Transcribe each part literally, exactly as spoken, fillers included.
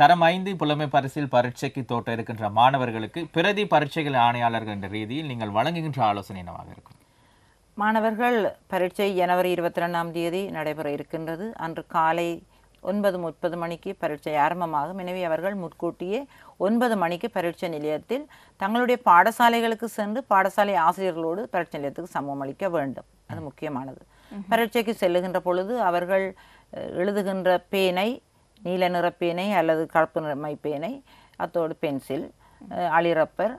தரம் ஐந்து புலமை பரிசில் பரீட்சைக்கு தோட்ட இருக்கின்ற மாணவர்களுக்கு பிரதி பரீட்சைகள் ஆணையாளர்கள் என்ற ரீதியில் நீங்கள் வழங்குகின்ற ஆலோசனை என்னவாக இருக்கும்? மாணவர்கள் பரீட்சை ஜனவரி இருபத்தி ரெண்டாம் தேதி நடைபெற இருக்கின்றது. அன்று காலை ஒன்பது முப்பது மணிக்கு பரீட்சை ஆரம்பமாகும். எனவே அவர்கள் முற்கூட்டியே ஒன்பது மணிக்கு பரீட்சை நிலையத்தில் தங்களுடைய பாடசாலைகளுக்கு சென்று பாடசாலை ஆசிரியர்களோடு பரீட்சை நிலையத்துக்கு சமூகம் அளிக்க வேண்டும். அது முக்கியமானது. பரீட்சைக்கு செல்லுகின்ற பொழுது அவர்கள் எழுதுகின்ற பேனை, நீல நிற பேனை அல்லது கருப்பு நிறமை பேனை, அத்தோடு பென்சில், அலிரப்பர்,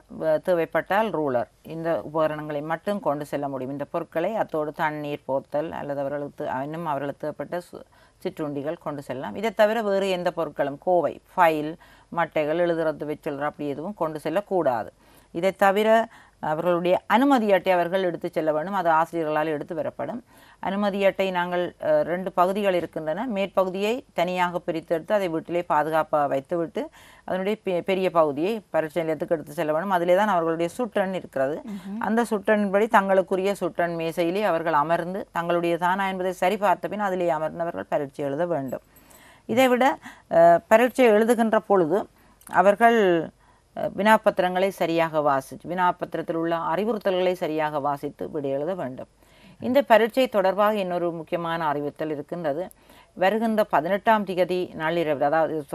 தேவைப்பட்டால் ரூலர், இந்த உபகரணங்களை மட்டும் கொண்டு செல்ல முடியும். இந்த பொருட்களை அத்தோடு தண்ணீர் போத்தல் அல்லது அவர்களுக்கு இன்னும் அவர்களுக்கு தேவைப்பட்ட சிற்றுண்டிகள் கொண்டு செல்லலாம். இதை தவிர வேறு எந்த பொருட்களும், கோவை, ஃபைல், மட்டைகள், எழுதுறது வச்சுற அப்படி எதுவும் கொண்டு செல்லக்கூடாது. இதை தவிர அவர்களுடைய அனுமதி அட்டை அவர்கள் எடுத்து செல்ல வேண்டும். அது ஆசிரியர்களால் எடுத்து வரப்படும். அனுமதி அட்டை நாங்கள் ரெண்டு பகுதிகள் இருக்கின்றன. மேற்பகுதியை தனியாக பிரித்தெடுத்து அதை வீட்டிலே பாதுகாப்பாக வைத்துவிட்டு அதனுடைய பெரிய பகுதியை பரீட்சை நிலையத்துக்கு எடுத்து செல்ல வேண்டும். அதிலே தான் அவர்களுடைய சுற்றன் இருக்கிறது. அந்த சுற்றன்படி தங்களுக்குரிய சுற்றன் மேசையிலே அவர்கள் அமர்ந்து தங்களுடைய தானா என்பதை சரிபார்த்த பின் அதிலே அமர்ந்தவர்கள் பரீட்சை எழுத வேண்டும். இதைவிட பரீட்சை எழுதுகின்ற பொழுது அவர்கள் வினாப்பத்திரங்களை சரியாக வாசித்து வினாப்பத்திரத்தில் உள்ள அறிவுறுத்தல்களை சரியாக வாசித்து விடை எழுத வேண்டும். இந்த பரீட்சை தொடர்பாக இன்னொரு முக்கியமான அறிவுறுத்தல் இருக்கின்றது. வருகின்ற பதினெட்டாம் திகதி நள்ளிரவு, அதாவது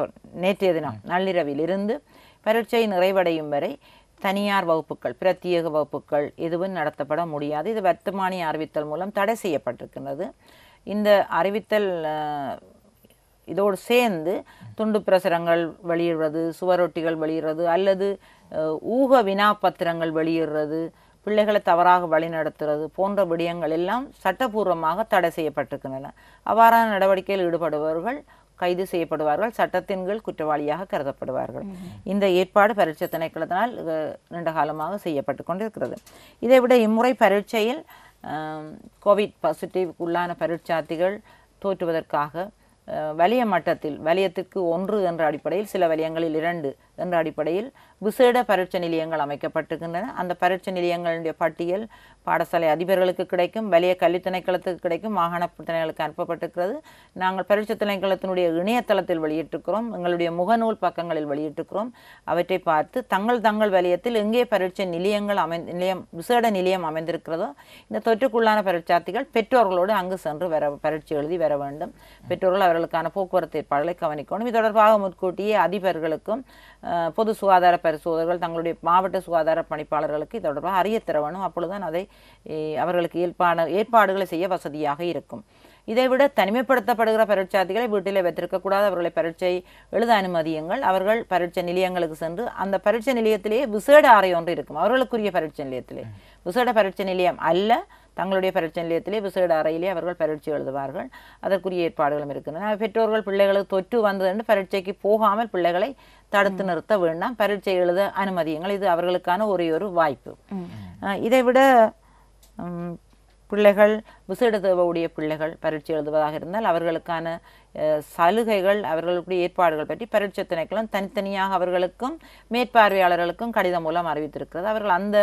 நேற்றைய தினம் நள்ளிரவிலிருந்து பரீட்சை நிறைவடையும் வரை தனியார் வகுப்புகள், பிரத்யேக வகுப்புகள் எதுவும் நடத்தப்பட முடியாது. இது வர்த்தமானிய அறிவித்தல் மூலம் தடை செய்யப்பட்டிருக்கின்றது. இந்த அறிவித்தல் இதோடு சேர்ந்து துண்டு பிரசுரங்கள் வெளியிடுறது, சுவரொட்டிகள் வெளியிடுறது அல்லது ஊக வினாப்பத்திரங்கள் வெளியிடுறது, பிள்ளைகளை தவறாக வழிநடத்துறது போன்ற விடயங்கள் எல்லாம் சட்டபூர்வமாக தடை செய்யப்பட்டிருக்கின்றன. அவ்வாறான நடவடிக்கையில் ஈடுபடுபவர்கள் கைது செய்யப்படுவார்கள், சட்டத்தின் கீழ் குற்றவாளியாக கருதப்படுவார்கள். இந்த ஏற்பாடு பரீட்சை திணைக்களத்தினால் நீண்ட காலமாக செய்யப்பட்டு கொண்டிருக்கிறது. இதைவிட இம்முறை பரீட்சையில் கோவிட் பாசிட்டிவ்க்கு உள்ளான பரீட்சார்த்திகள் தோற்றுவதற்காக வலய மட்டத்தில், வலயத்திற்கு ஒன்று என்ற அடிப்படையில், சில வலயங்களில் இரண்டு என்ற அடிப்படையில் விசேட பரீட்சை நிலையங்கள் அமைக்கப்பட்டிருக்கின்றன. அந்த பரீட்சை நிலையங்களுடைய பட்டியல் பாடசாலை அதிபர்களுக்கு கிடைக்கும், வலய கல்வி திணைக்களத்துக்கு கிடைக்கும், மாகாண திணைக்களத்துக்கு அனுப்பப்பட்டிருக்கிறது. நாங்கள் பரீட்சை திணைக்களத்தினுடைய இணையதளத்தில் வெளியிட்டிருக்கிறோம், எங்களுடைய முகநூல் பக்கங்களில் வெளியிட்டிருக்கிறோம். அவற்றை பார்த்து தங்கள் தங்கள் வலயத்தில் எங்கே பரீட்சை நிலையங்கள் அமை நிலையம் விசேட நிலையம் அமைந்திருக்கிறதோ இந்த தொற்றுக்குள்ளான பரீட்சார்த்திகள் பெற்றோர்களோடு அங்கு சென்று வர பரீட்சை எழுதி வர வேண்டும். பெற்றோர்கள் அவர்களுக்கான போக்குவரத்து ஏற்பாடுகளை கவனிக்கணும். இது தொடர்பாக முன்கூட்டியே அதிபர்களுக்கும் பொது சுகாதார பரிசோதகர்கள் தங்களுடைய மாவட்ட சுகாதார பணிப்பாளர்களுக்கு இது தொடர்பாக அறிய தரவேணும். அப்பொழுதுதான் அதை அவர்களுக்கு ஏற்பாடு ஏற்பாடுகளை செய்ய வசதியாக இருக்கும். இதைவிட தனிமைப்படுத்தப்படுகிற பரீட்சார்த்திகளை வீட்டிலே வைத்திருக்கக்கூடாது. அவர்களை பரீட்சை எழுத அனுமதியுங்கள். அவர்கள் பரீட்சை நிலையங்களுக்கு சென்று அந்த பரீட்சை நிலையத்திலேயே விசேட அறை ஒன்று இருக்கும். அவர்களுக்குரிய பரீட்சை நிலையத்திலே, விசேட பரீட்சை நிலையம் அல்ல, தங்களுடைய பரீட்சை நிலையத்திலே விசேட அறையிலே அவர்கள் பரீட்சை எழுதுவார்கள். அதற்குரிய ஏற்பாடுகளும் இருக்கின்றன. பெற்றோர்கள் பிள்ளைகளுக்கு தொற்று வந்ததுன்னு பரீட்சைக்கு போகாமல் பிள்ளைகளை தடுத்து நிறுத்த வேண்டாம். பரீட்சை எழுத அனுமதியுங்கள். இது அவர்களுக்கான ஒரே ஒரு வாய்ப்பு. இதைவிட பிள்ளைகள் விசேட தேவையுடைய பிள்ளைகள் பரீட்சை எழுதுவதாக இருந்தால் அவர்களுக்கான சலுகைகள், அவர்களுடைய ஏற்பாடுகள் பற்றி பரீட்சை திணைக்களம் தனித்தனியாக அவர்களுக்கும் மேற்பார்வையாளர்களுக்கும் கடிதம் மூலம் அறிவித்திருக்கிறது. அவர்கள் அந்த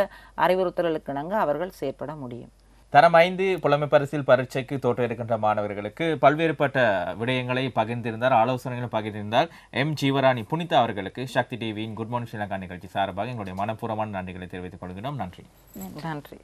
அறிவுறுத்தல்களுக்கு இணங்க அவர்கள் செயற்பட முடியும். தரம் ஐந்து புலமை பரிசில் பரீட்சைக்கு தோற்ற இருக்கின்ற மாணவர்களுக்கு பல்வேறுபட்ட விடயங்களை பகிர்ந்திருந்தார், ஆலோசனைகளை பகிர்ந்திருந்தார் எம் ஜீவராணி புனிதா அவர்களுக்கு சக்தி டிவியின் குட் மார்னிங் ஸ்ரீலங்கா நிகழ்ச்சி சார்பாக எங்களுடைய மனப்பூர்வமான நன்றிகளை தெரிவித்துக் கொள்கிறோம். நன்றி. நன்றி.